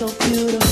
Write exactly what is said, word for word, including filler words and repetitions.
so beautiful.